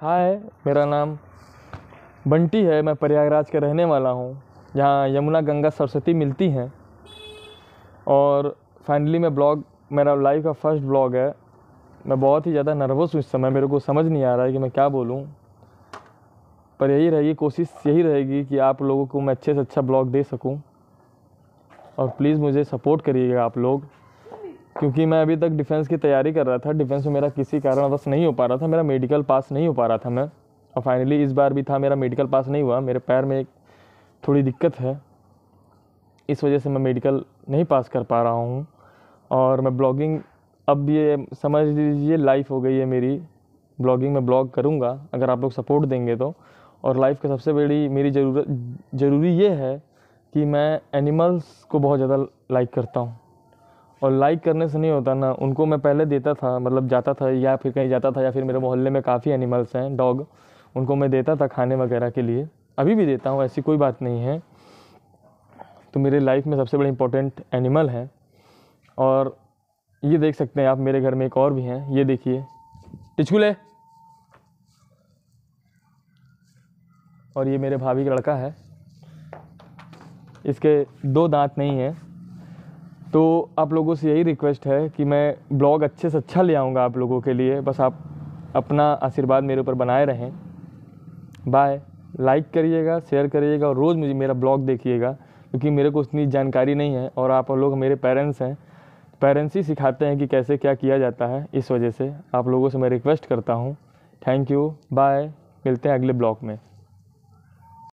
हाय, मेरा नाम बंटी है। मैं प्रयागराज का रहने वाला हूँ, जहाँ यमुना गंगा सरस्वती मिलती हैं। और फाइनली मैं ब्लॉग, मेरा लाइफ का फर्स्ट ब्लॉग है। मैं बहुत ही ज़्यादा नर्वस हूँ इस समय, मेरे को समझ नहीं आ रहा है कि मैं क्या बोलूँ। पर यही रहेगी कोशिश, यही रहेगी कि आप लोगों को मैं अच्छे से अच्छा ब्लॉग दे सकूँ। और प्लीज़ मुझे सपोर्ट करिएगा आप लोग, क्योंकि मैं अभी तक डिफेंस की तैयारी कर रहा था। डिफेंस में मेरा किसी कारणवश नहीं हो पा रहा था, मेरा मेडिकल पास नहीं हो पा रहा था मैं। और फाइनली इस बार भी था, मेरा मेडिकल पास नहीं हुआ। मेरे पैर में एक थोड़ी दिक्कत है, इस वजह से मैं मेडिकल नहीं पास कर पा रहा हूँ। और मैं ब्लॉगिंग, अब ये समझ लीजिए लाइफ हो गई है मेरी। ब्लॉगिंग में ब्लॉग करूँगा अगर आप लोग सपोर्ट देंगे तो। और लाइफ का सबसे बड़ी मेरी ज़रूरी ये है कि मैं एनिमल्स को बहुत ज़्यादा लाइक करता हूँ। और लाइक करने से नहीं होता ना, उनको मैं पहले देता था, मतलब जाता था या फिर कहीं जाता था, या फिर मेरे मोहल्ले में काफ़ी एनिमल्स हैं, डॉग, उनको मैं देता था खाने वगैरह के लिए। अभी भी देता हूँ, ऐसी कोई बात नहीं है। तो मेरे लाइफ में सबसे बड़े इंपॉर्टेंट एनिमल हैं। और ये देख सकते हैं आप, मेरे घर में एक और भी हैं, ये देखिए टिचकुले। और ये मेरे भाभी का लड़का है, इसके दो दांत नहीं हैं। तो आप लोगों से यही रिक्वेस्ट है कि मैं ब्लॉग अच्छे से अच्छा ले आऊँगा आप लोगों के लिए। बस आप अपना आशीर्वाद मेरे ऊपर बनाए रहें। बाय। लाइक करिएगा, शेयर करिएगा और रोज़ मुझे मेरा ब्लॉग देखिएगा, क्योंकि मेरे को उतनी जानकारी नहीं है। और आप लोग मेरे पेरेंट्स हैं, पेरेंट्स ही सिखाते हैं कि कैसे क्या किया जाता है। इस वजह से आप लोगों से मैं रिक्वेस्ट करता हूँ। Thank you, bye. मिलते हैं अगले ब्लॉग में।